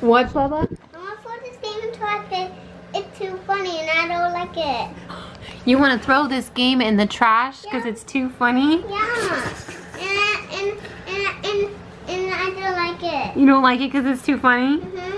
What, Bubba? I want to throw this game until I think it's too funny and I don't like it. You want to throw this game in the trash because it's too funny? Yeah. And I don't like it. You don't like it because it's too funny? Mm-hmm.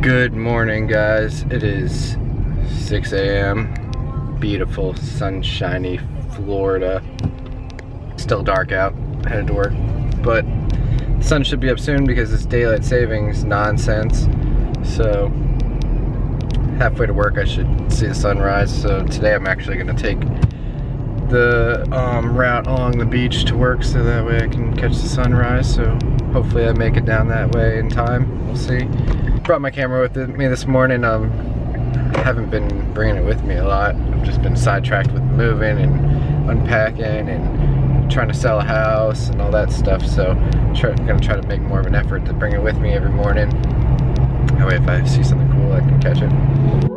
Good morning, guys. It is 6 a.m. Beautiful, sunshiny Florida. Still dark out, headed to work. But the sun should be up soon because it's daylight savings nonsense. So halfway to work I should see the sunrise. So today I'm actually gonna take the route along the beach to work so that way I can catch the sunrise. So hopefully I make it down that way in time. We'll see. Brought my camera with me this morning. Haven't been bringing it with me a lot. I've just been sidetracked with moving and unpacking and trying to sell a house and all that stuff. So I'm gonna try to make more of an effort to bring it with me every morning. That way if I see something cool I can catch it.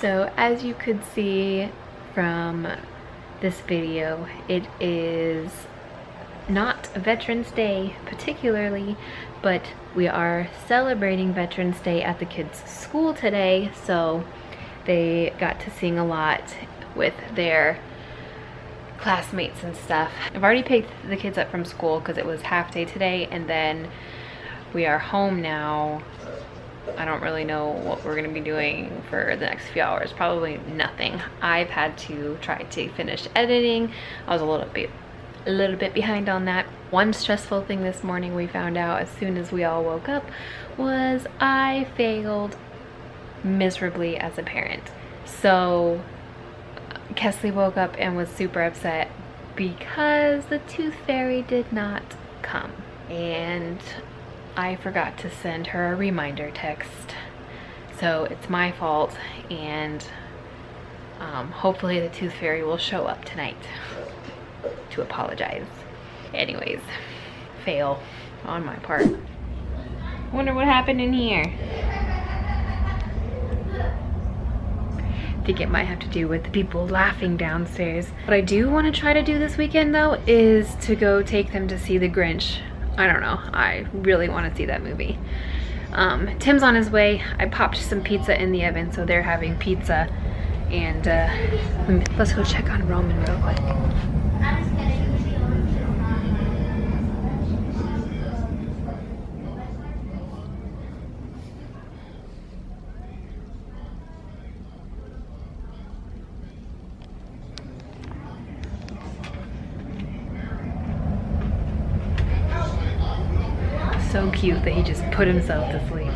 So as you could see from this video, it is not Veterans Day particularly, but we are celebrating Veterans Day at the kids' school today, so they got to sing a lot with their classmates and stuff. I've already picked the kids up from school because it was half day today, and then we are home now. I don't really know what we're gonna be doing for the next few hours. Probably nothing. I've had to try to finish editing. I was a little bit behind on that. One stressful thing this morning we found out as soon as we all woke up was I failed miserably as a parent. So Kesley woke up and was super upset because the tooth fairy did not come. And I forgot to send her a reminder text. So it's my fault, and hopefully the tooth fairy will show up tonight to apologize. Anyways, fail on my part. Wonder what happened in here. I think it might have to do with the people laughing downstairs. What I do want to try to do this weekend though is to go take them to see The Grinch. I don't know, I really want to see that movie. Tim's on his way. I popped some pizza in the oven, so they're having pizza. And let's go check on Roman real quick. So cute that he just put himself to sleep.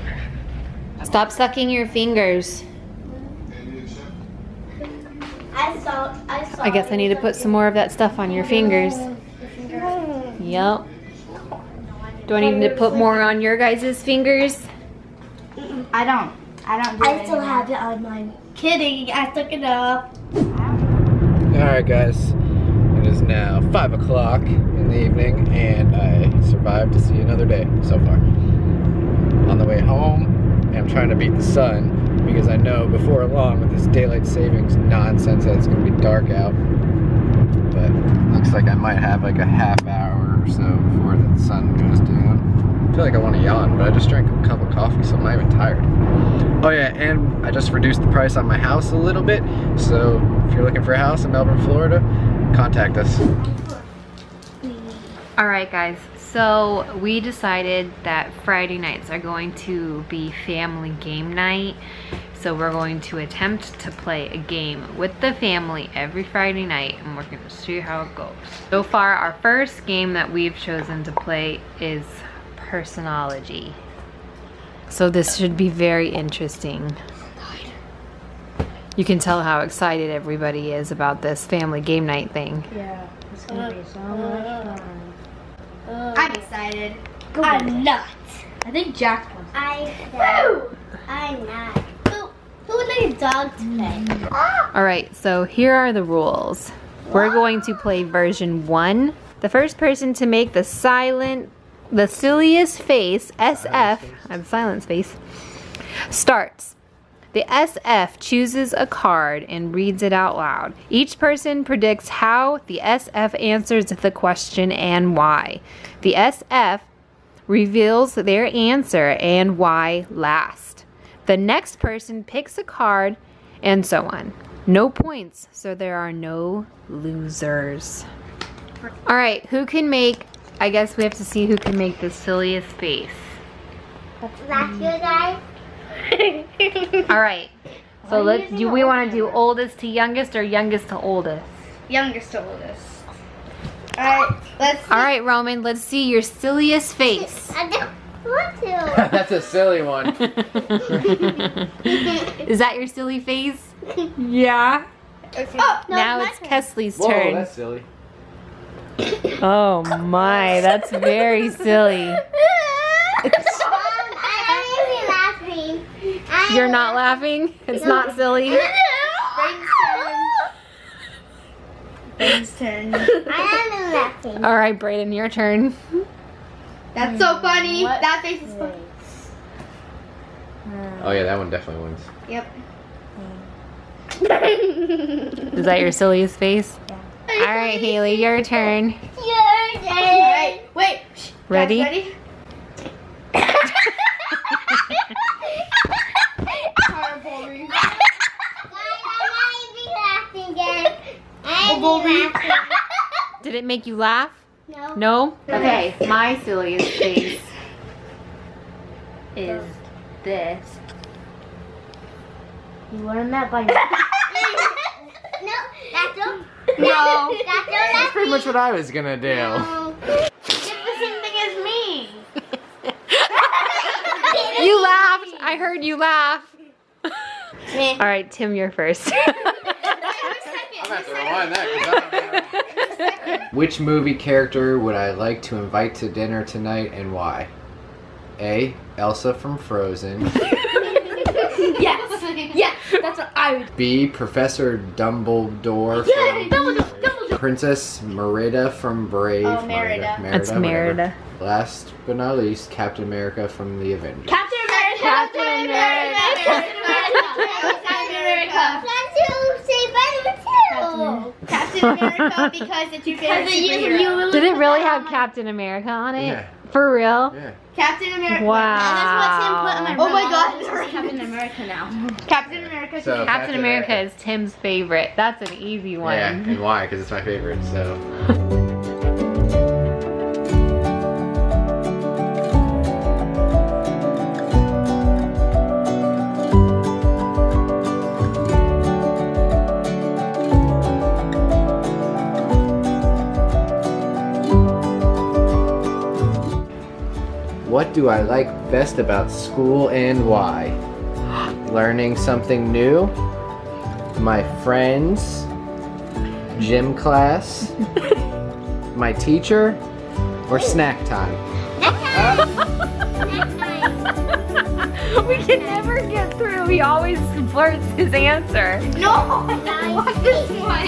Stop sucking your fingers. I guess I need to put some more of that stuff on your fingers. Yep. Do I need to put more on your guys' fingers? I don't do it. I still have it on mine. Kidding, I took it up. Alright guys, it is now 5 o'clock in the evening and I survived to see another day so far. On the way home, I'm trying to beat the sun, because I know before long with this daylight savings nonsense that it's going to be dark out. But looks like I might have like a half hour or so before the sun goes down. I feel like I want to yawn, but I just drank a cup of coffee, so I'm not even tired. Oh yeah, and I just reduced the price on my house a little bit. So if you're looking for a house in Melbourne, Florida, contact us. Alright guys, so we decided that Friday nights are going to be family game night. So we're going to attempt to play a game with the family every Friday night, and we're going to see how it goes. So far, our first game that we've chosen to play is Personology. So this should be very interesting. You can tell how excited everybody is about this family game night thing. Yeah, it's going to be so much fun. I'm excited. Go I'm not. I think Jack wants to. I'm not. Who would like a dog to play? Alright, so here are the rules. What? We're going to play version 1. The first person to make the silliest face, SF, I'm silent face, starts. The SF chooses a card and reads it out loud. Each person predicts how the SF answers the question and why. The SF reveals their answer and why last. The next person picks a card and so on. No points, so there are no losers. All right, who can make, I guess we have to see who can make the silliest face. That's you guys. Alright, so do we want to do oldest to youngest or youngest to oldest? Youngest to oldest. Alright, let's see. Alright, Roman, let's see your silliest face. I don't want to. That's a silly one. Is that your silly face? Yeah. Okay. Oh, no, now it's Kesley's turn. Whoa, that's silly. Oh my, that's very silly. You're not laughing? It's not silly? Brayden's turn. I am laughing. Alright, Brayden, your turn. That's so funny. What that face is funny. Oh yeah, that one definitely wins. Yep. Is that your silliest face? Yeah. Alright, Haley, your turn. Your turn. Alright, wait. Ready? Guys, ready? Did it make you laugh? No. No? Okay, my silliest face is this. You learned that by now. No, that's all. No, that's all. That's pretty much what I was gonna do. No. It's the same thing as me. You laughed. I heard you laugh. Alright, Tim, you're first. have to rewind that. Which movie character would I like to invite to dinner tonight and why? A. Elsa from Frozen. Yes! Yes! That's what I would. B. Professor Dumbledore from Princess Merida from Brave. Oh, Merida. That's Merida. Last but not least, Captain America from The Avengers. Captain America! Captain America! Captain America! Captain America! Captain America because it's your favorite superhero. Did it really have Captain America on it? Yeah. For real? Yeah. Captain America. Wow. That's what Tim put on my room. Oh my god. Captain America now. Captain America. So Captain America is Tim's favorite. That's an easy one. Yeah, and why? Because it's my favorite, so. What do I like best about school and why? Learning something new, my friends, gym class, my teacher, or snack time? We can never get through. He always blurts his answer. No, I want this one.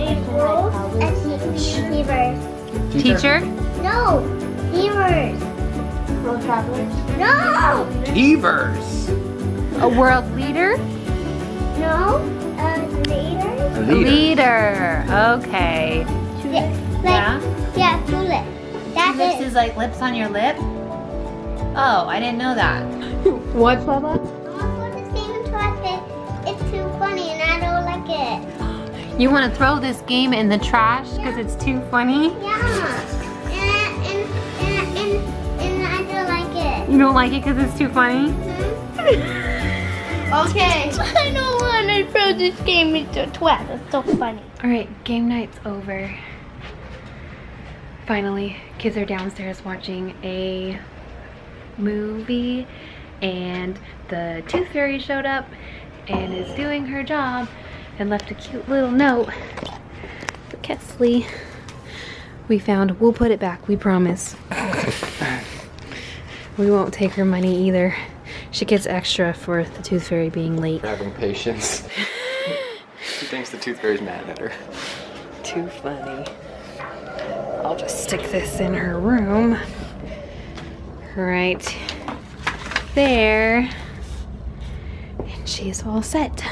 April. Teacher? No. Evers. World travelers? No. Evers. A world leader? No. A leader? A leader. Okay. Yeah, tulips. That's tulips is like lips on your lip? Oh, I didn't know that. What's that? I want to see him twice, but it's too funny and I don't like it. You want to throw this game in the trash because it's too funny? Yeah. And I don't like it. You don't like it because it's too funny? Mm-hmm. Okay. I don't want to throw this game into a twat. It's so funny. Alright, game night's over. Finally, kids are downstairs watching a movie and the tooth fairy showed up and is doing her job. And left a cute little note for Kesley. We found, we'll put it back, we promise. We won't take her money either. She gets extra for the tooth fairy being late. For having patience. She thinks the tooth fairy's mad at her. Too funny. I'll just stick this in her room. Right there. And she's all set.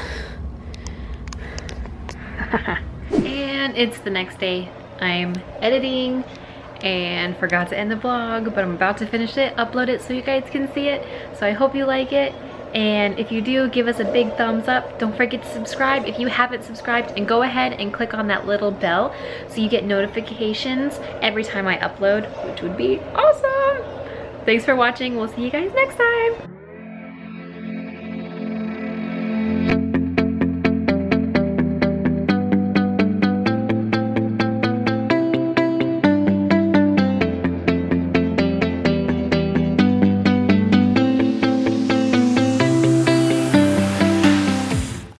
And it's the next day. I'm editing and forgot to end the vlog, but I'm about to finish it, upload it so you guys can see it. So I hope you like it. And if you do, give us a big thumbs up. Don't forget to subscribe if you haven't subscribed, and go ahead and click on that little bell so you get notifications every time I upload, which would be awesome. Thanks for watching. We'll see you guys next time.